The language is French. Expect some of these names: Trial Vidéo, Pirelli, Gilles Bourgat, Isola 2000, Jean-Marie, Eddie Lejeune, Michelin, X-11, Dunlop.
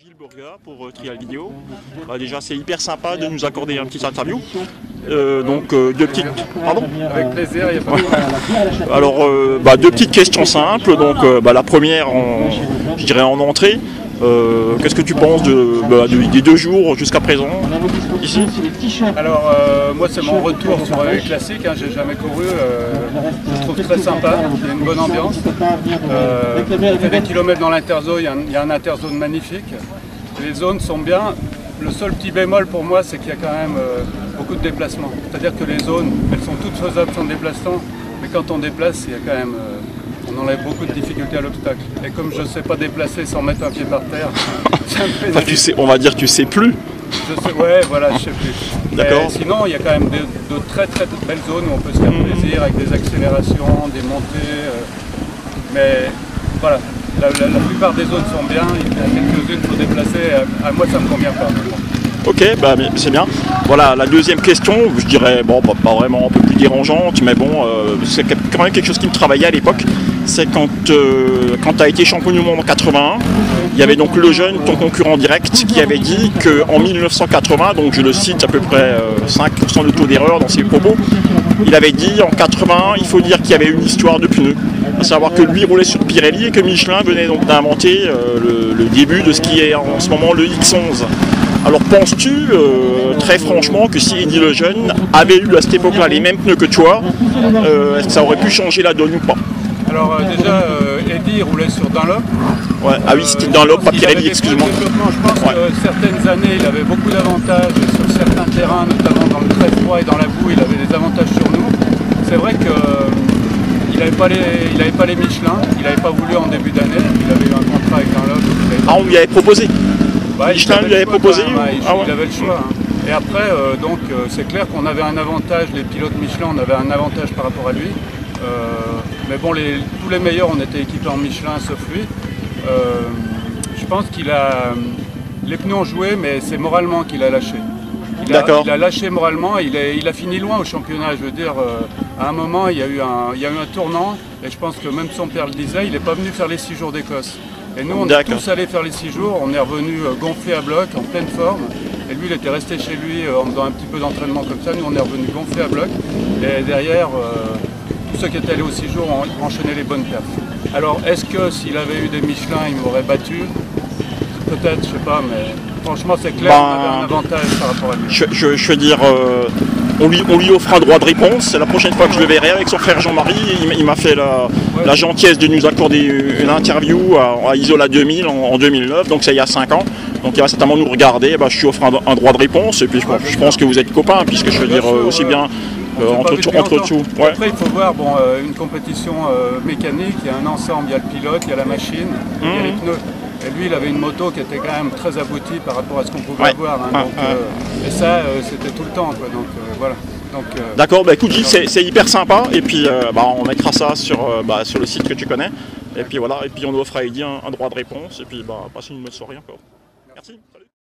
Gilles Bourgat pour Trial Vidéo. Bah déjà c'est hyper sympa de nous accorder un petit interview. Deux petites. Pardon ? Avec plaisir, il n'y a pas de problème. Alors deux petites questions simples. La première je dirais en entrée. Qu'est-ce que tu penses des 2 jours jusqu'à présent ici? Alors moi c'est mon retour sur le classique, hein, j'ai jamais couru, je trouve très sympa, il y a une bonne ambiance, il fait des kilomètres dans l'interzone, il y a un interzone magnifique, les zones sont bien, le seul petit bémol pour moi c'est qu'il y a quand même beaucoup de déplacements, c'est-à-dire que les zones elles sont toutes faisables sans déplacement, mais quand on déplace il y a quand même... on enlève beaucoup de difficultés à l'obstacle. Et comme je ne sais pas déplacer sans mettre un pied par terre, ça me fait... on va dire que tu sais plus. Ouais, voilà, je sais plus. D'accord. Sinon, il y a quand même de très très belles zones où on peut se faire plaisir avec des accélérations, des montées. Mais voilà, la plupart des zones sont bien. Il y a quelques-unes qu'il faut déplacer. À moi, ça ne me convient pas. Ok, bah, c'est bien. Voilà, la deuxième question, je dirais, pas vraiment un peu plus dérangeante, mais c'est quand même quelque chose qui me travaillait à l'époque. C'est quand tu as été champion du monde en 81, il y avait donc Lejeune, ton concurrent direct, qui avait dit qu'en 1980, donc je le cite à peu près 5% de taux d'erreur dans ses propos, il avait dit en 80, il faut dire qu'il y avait une histoire de pneus. À savoir que lui roulait sur Pirelli et que Michelin venait donc d'inventer le début de ce qui est en ce moment le X-11. Alors penses-tu très franchement que si Eddie Lejeune avait eu à cette époque-là les mêmes pneus que toi, est-ce que ça aurait pu changer la donne ou pas? Alors déjà, Eddie roulait sur Dunlop. Ouais. Ah oui, c'était Dunlop, pas Pirelli, excuse-moi. Je pense que certaines années, il avait beaucoup d'avantages sur certains terrains, notamment dans le très froid et dans la boue, il avait des avantages sur nous. C'est vrai qu'il n'avait pas les Michelin, il n'avait pas voulu en début d'année, il avait eu un contrat avec Dunlop. On lui avait proposé. Michelin lui avait proposé. Il avait le choix. Et après, c'est clair qu'on avait un avantage, les pilotes Michelin, on avait un avantage par rapport à lui. Mais bon, tous les meilleurs ont été équipés en Michelin sauf lui. Je pense qu'il a... Les pneus ont joué, mais c'est moralement qu'il a lâché. D'accord. Il a lâché moralement, il a fini loin au championnat. Je veux dire, à un moment, il y a eu un tournant. Et je pense que même son père le disait, il n'est pas venu faire les 6 jours d'Écosse. Et nous, on est tous allés faire les 6 jours. On est revenus gonflés à bloc, en pleine forme. Et lui, il était resté chez lui en faisant un petit peu d'entraînement comme ça. Nous, on est revenus gonflés à bloc. Et derrière... tous ceux qui étaient allés aux 6 jours ont enchaîné les bonnes perfs. Alors, est-ce que s'il avait eu des Michelin, il m'aurait battu? Peut-être, je sais pas, mais franchement, c'est clair, on avait un avantage par rapport à lui. Je veux dire, on lui offre un droit de réponse. La prochaine fois que je le verrai avec son frère Jean-Marie, il m'a fait la gentillesse de nous accorder une interview à Isola 2000 en 2009, donc c'est il y a 5 ans. Donc il va certainement nous regarder, je lui offre un droit de réponse, et puis je pense que vous êtes copains, puisque je veux dire, aussi bien... entre tout. Ouais. Après, il faut voir une compétition mécanique, il y a un ensemble, il y a le pilote, il y a la machine, il y a les pneus. Et lui, il avait une moto qui était quand même très aboutie par rapport à ce qu'on pouvait avoir. Hein, et ça, c'était tout le temps. Voilà. D'accord, écoute Gilles, c'est hyper sympa. Et puis, on mettra ça sur le site que tu connais. Et puis, voilà. Et puis, on offre à Eddie un droit de réponse. Et puis, passez une bonne soirée encore. Merci.